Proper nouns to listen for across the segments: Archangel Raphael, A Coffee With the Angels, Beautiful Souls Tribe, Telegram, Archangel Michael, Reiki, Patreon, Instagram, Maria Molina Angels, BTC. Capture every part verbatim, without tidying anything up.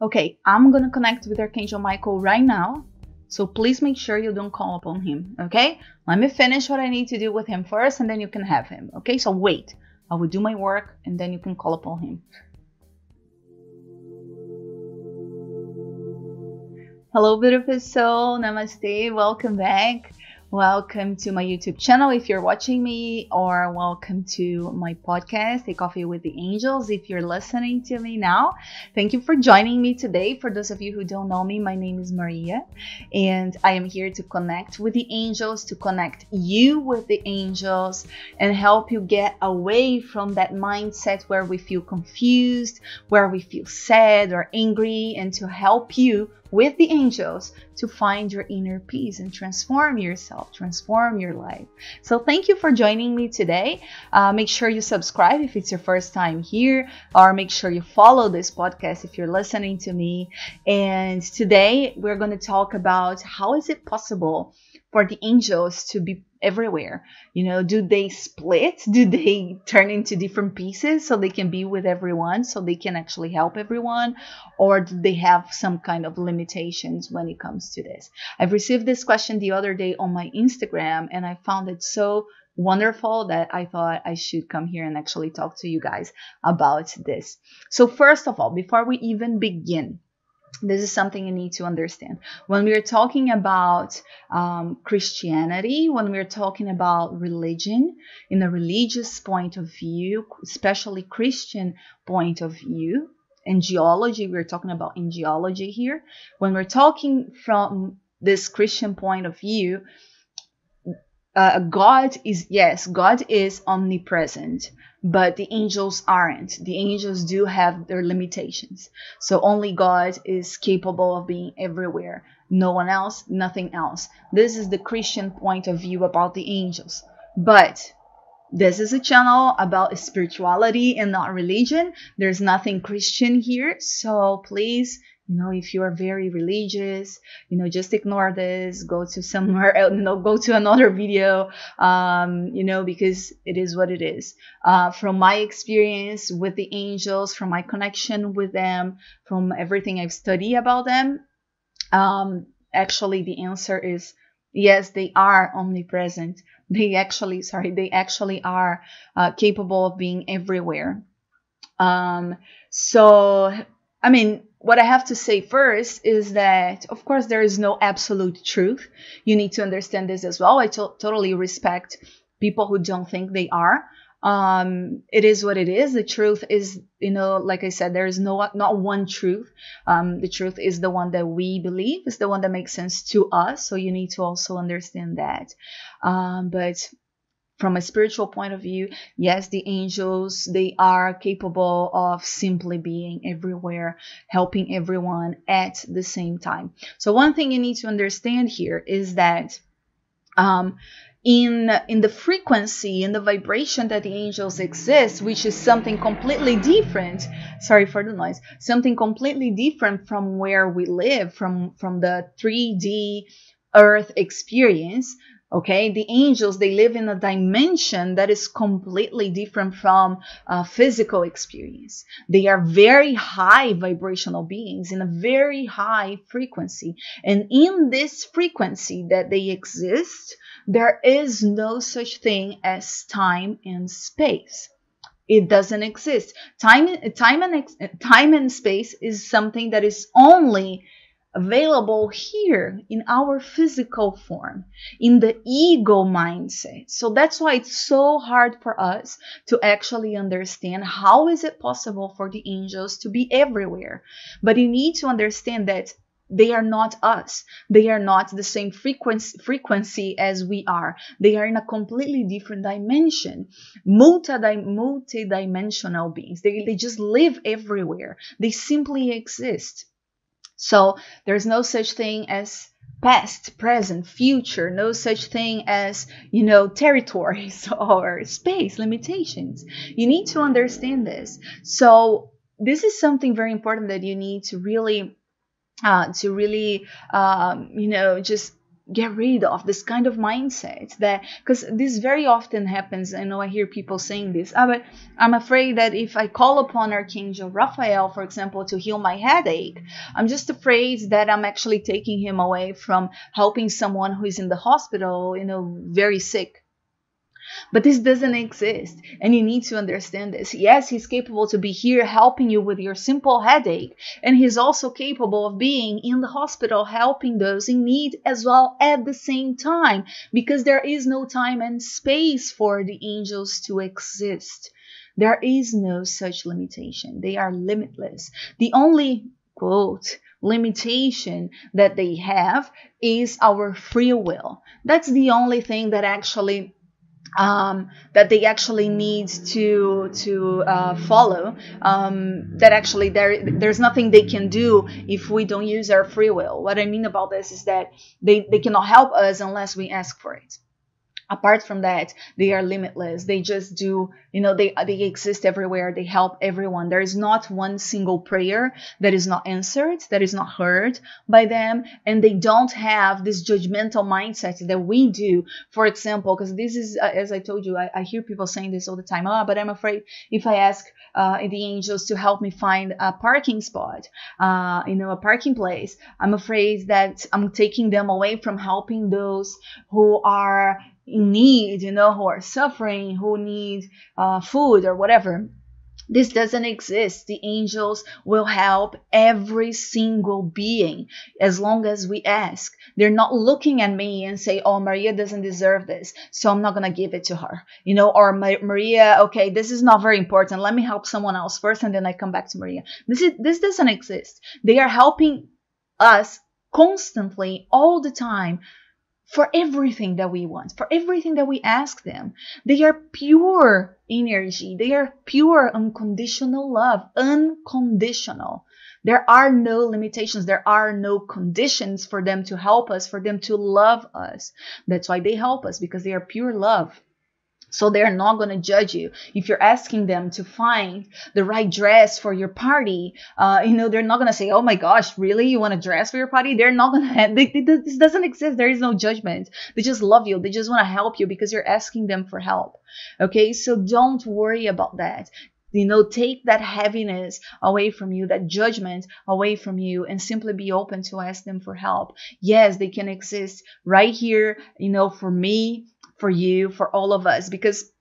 Okay, I'm gonna connect with Archangel Michael right now, so please make sure you don't call upon him, okay? Let me finish what I need to do with him first, and then you can have him, okay? So wait, I will do my work, and then you can call upon him. Hello, beautiful soul. Namaste. Welcome back. Welcome to my YouTube channel if you're watching me, or welcome to my podcast, A Coffee With the Angels, if you're listening to me now. Thank you for joining me today. For those of you who don't know me, my name is Maria, and I am here to connect with the angels, to connect you with the angels, and help you get away from that mindset where we feel confused, where we feel sad or angry, and to help you with the angels to find your inner peace and transform yourself, transform your life. So thank you for joining me today. Uh, make sure you subscribe if it's your first time here, or make sure you follow this podcast if you're listening to me. And today we're going to talk about how is it possible for the angels to be everywhere. You know, do they split? Do they turn into different pieces so they can be with everyone, so they can actually help everyone? Or do they have some kind of limitations when it comes to this? I've received this question the other day on my Instagram, and I found it so wonderful that I thought I should come here and actually talk to you guys about this. So first of all, before we even begin, this is something you need to understand. When we are talking about um, Christianity, when we are talking about religion, in a religious point of view, especially Christian point of view, and geology, we're talking about in geology here. When we're talking from this Christian point of view, uh, God is, yes, God is omnipresent. But the angels aren't. The angels do have their limitations. So only God is capable of being everywhere. No one else, nothing else. This is the Christian point of view about the angels. But this is a channel about spirituality and not religion. There's nothing Christian here. So please, you know, if you are very religious, you know, just ignore this, go to somewhere else, you know, go to another video, um, you know, because it is what it is. Uh, from my experience with the angels, from my connection with them, from everything I've studied about them, um, actually the answer is yes, they are omnipresent. They actually, sorry, they actually are uh, capable of being everywhere. Um, so, I mean, what I have to say first is that, of course, there is no absolute truth. You need to understand this as well. I to- totally respect people who don't think they are. Um, it is what it is. The truth is, you know, like I said, there is no not one truth. Um, the truth is the one that we believe, is the one that makes sense to us. So you need to also understand that. Um, but from a spiritual point of view, yes, the angels, they are capable of simply being everywhere, helping everyone at the same time. So one thing you need to understand here is that um, in, in the frequency, in the vibration that the angels exist, which is something completely different, sorry for the noise, something completely different from where we live, from, from the three D Earth experience. Okay, the angels, they live in a dimension that is completely different from uh, physical experience. They are very high vibrational beings in a very high frequency. And in this frequency that they exist, there is no such thing as time and space. It doesn't exist. Time, time, and, ex time and space is something that is only available here in our physical form, in the ego mindset. So that's why it's so hard for us to actually understand how is it possible for the angels to be everywhere. But you need to understand that they are not us. They are not the same frequency, frequency as we are. They are in a completely different dimension, multi-dimensional beings. They, they just live everywhere. They simply exist. So there's no such thing as past, present, future, no such thing as, you know, territories or space limitations. You need to understand this. So this is something very important that you need to really, uh, to really, um, you know, just get rid of this kind of mindset that, because this very often happens. I know I hear people saying this, ah, but I'm afraid that if I call upon Archangel Raphael, for example, to heal my headache, I'm just afraid that I'm actually taking him away from helping someone who is in the hospital, you know, very sick. But this doesn't exist, and you need to understand this. Yes, he's capable to be here helping you with your simple headache, and he's also capable of being in the hospital helping those in need as well at the same time, because there is no time and space for the angels to exist. There is no such limitation. They are limitless. The only, quote, limitation that they have is our free will. That's the only thing that actually Um, that they actually need to to uh, follow. Um, that actually there there's nothing they can do if we don't use our free will. What I mean about this is that they, they cannot help us unless we ask for it. Apart from that, they are limitless. They just do, you know, they they exist everywhere. They help everyone. There is not one single prayer that is not answered, that is not heard by them. And they don't have this judgmental mindset that we do. For example, because this is, as I told you, I, I hear people saying this all the time. Ah, but I'm afraid if I ask uh, the angels to help me find a parking spot, uh, you know, a parking place, I'm afraid that I'm taking them away from helping those who are in need, you know, who are suffering, who need uh, food or whatever. This doesn't exist. The angels will help every single being as long as we ask. They're not looking at me and say, oh, Maria doesn't deserve this, so I'm not going to give it to her. You know, or Maria, okay, this is not very important. Let me help someone else first and then I come back to Maria. This is, this doesn't exist. They are helping us constantly, all the time, for everything that we want, for everything that we ask them. They are pure energy. They are pure unconditional love, unconditional. There are no limitations. There are no conditions for them to help us, for them to love us. That's why they help us, because they are pure love. So they're not going to judge you. If you're asking them to find the right dress for your party, uh, you know, they're not going to say, oh my gosh, really? You want a dress for your party? They're not going to, this doesn't exist. There is no judgment. They just love you. They just want to help you because you're asking them for help. Okay. So don't worry about that. You know, take that heaviness away from you, that judgment away from you, and simply be open to ask them for help. Yes, they can exist right here, you know, for me, for you, for all of us, because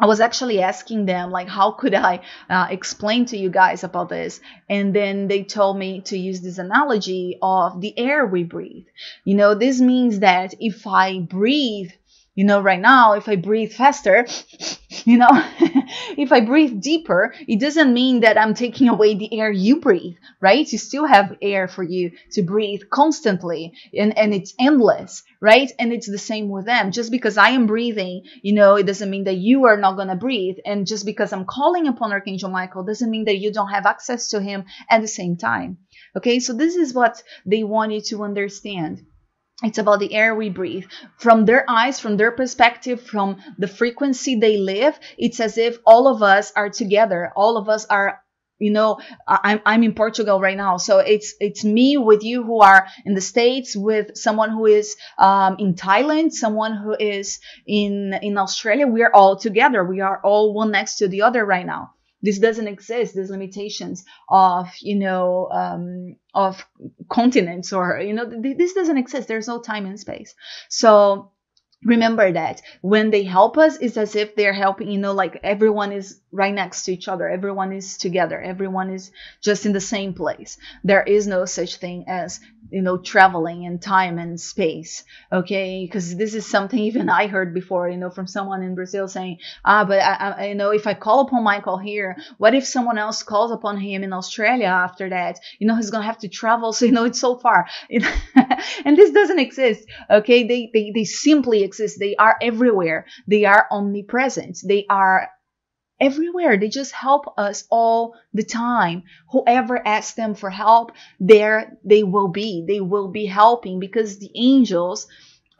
I was actually asking them, like, how could I uh, explain to you guys about this? And then they told me to use this analogy of the air we breathe. You know, this means that if I breathe, you know, right now, if I breathe faster, you know, if I breathe deeper, it doesn't mean that I'm taking away the air you breathe, right? You still have air for you to breathe constantly, and, and it's endless, right? And it's the same with them. Just because I am breathing, you know, it doesn't mean that you are not going to breathe. And just because I'm calling upon Archangel Michael doesn't mean that you don't have access to him at the same time. Okay, so this is what they want you to understand. It's about the air we breathe. From their eyes, from their perspective, from the frequency they live, it's as if all of us are together. All of us are, you know, I'm, I'm in Portugal right now. So it's, it's me with you who are in the States, with someone who is um, in Thailand, someone who is in, in Australia. We are all together. We are all one next to the other right now. This doesn't exist, these limitations of, you know, um, of continents or, you know, th this doesn't exist. There's no time and space. So remember that when they help us, it's as if they're helping, you know, like everyone is right next to each other. Everyone is together. Everyone is just in the same place. There is no such thing as, you know, traveling and time and space. Okay. Because this is something even I heard before, you know, from someone in Brazil saying, ah, but I, I, you know, if I call upon Michael here, what if someone else calls upon him in Australia after that? You know, he's going to have to travel. So, you know, it's so far. And this doesn't exist. Okay. They, they, they simply exist. They are everywhere. They are omnipresent. They are everywhere. They just help us all the time. Whoever asks them for help, there they will be. They will be helping, because the angels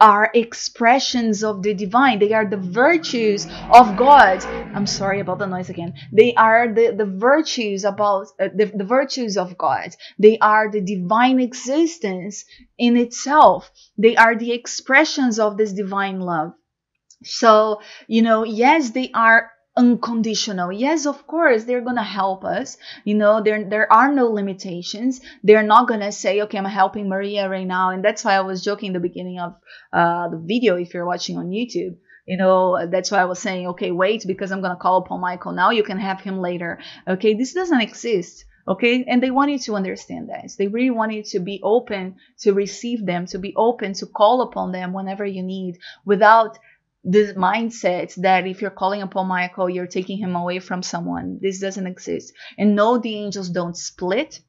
are expressions of the divine. They are the virtues of God. I'm sorry about the noise again. They are the, the virtues about uh, the, the virtues of God. They are the divine existence in itself. They are the expressions of this divine love. So, you know, yes, they are unconditional. Yes, of course, they're going to help us. You know, there, there are no limitations. They're not going to say, okay, I'm helping Maria right now. And that's why I was joking in the beginning of uh, the video, if you're watching on YouTube. You know, that's why I was saying, okay, wait, because I'm going to call upon Michael now. You can have him later. Okay, this doesn't exist. Okay, and they want you to understand that. They really want you to be open to receive them, to be open to call upon them whenever you need, without this mindset that if you're calling upon Michael, you're taking him away from someone. This doesn't exist. And no, the angels don't split.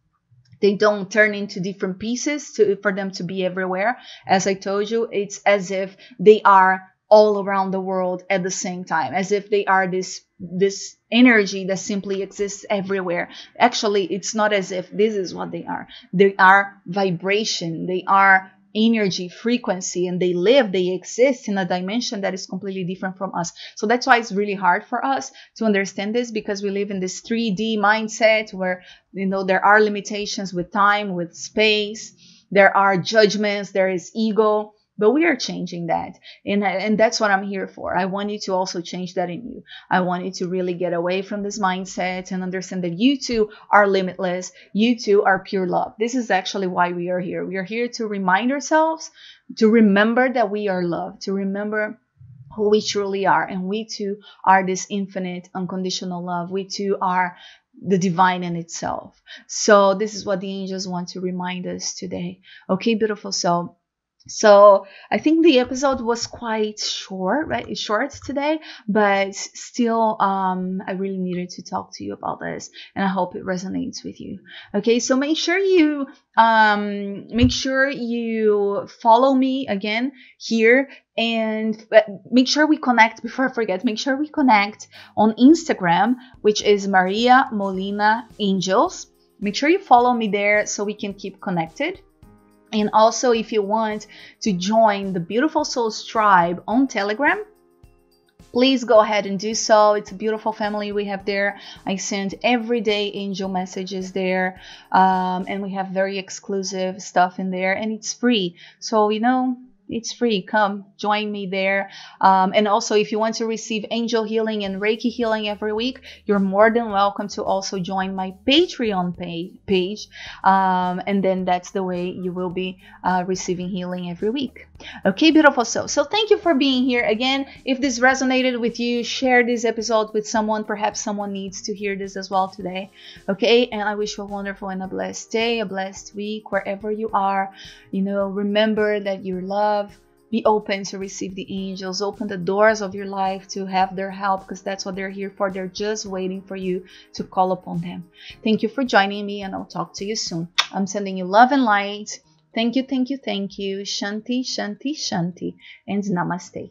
They don't turn into different pieces to, for them to be everywhere. As I told you, it's as if they are all around the world at the same time, as if they are this this energy that simply exists everywhere. Actually, it's not as if this is what they are. They are vibration. They are energy, frequency, and they live, they exist in a dimension that is completely different from us. So that's why it's really hard for us to understand this, because we live in this three D mindset where, you know, there are limitations with time, with space, there are judgments, there is ego, but we are changing that. And, and that's what I'm here for. I want you to also change that in you. I want you to really get away from this mindset and understand that you too are limitless. You too are pure love. This is actually why we are here. We are here to remind ourselves, to remember that we are love, to remember who we truly are. And we too are this infinite, unconditional love. We too are the divine in itself. So this is what the angels want to remind us today. Okay, beautiful soul. So I think the episode was quite short, right? Short today, but still, um, I really needed to talk to you about this, and I hope it resonates with you. Okay, so make sure you, um, make sure you follow me again here. And make sure we connect, before I forget, make sure we connect on Instagram, which is Maria Molina Angels. Make sure you follow me there so we can keep connected. And also, if you want to join the Beautiful Souls Tribe on Telegram, please go ahead and do so. It's a beautiful family we have there. I send everyday angel messages there. Um, and we have very exclusive stuff in there. And it's free. So, you know, it's free. Come join me there. Um, and also, if you want to receive angel healing and Reiki healing every week, you're more than welcome to also join my Patreon page. Um, and then that's the way you will be uh, receiving healing every week. Okay, beautiful soul. So thank you for being here again. If this resonated with you, share this episode with someone. Perhaps someone needs to hear this as well today. Okay, and I wish you a wonderful and a blessed day, a blessed week, wherever you are. You know, remember that you're loved. Be open to receive the angels. Open the doors of your life to have their help, because that's what they're here for. They're just waiting for you to call upon them. Thank you for joining me, and I'll talk to you soon. I'm sending you love and light. Thank you, thank you, thank you. Shanti, shanti, shanti, and namaste.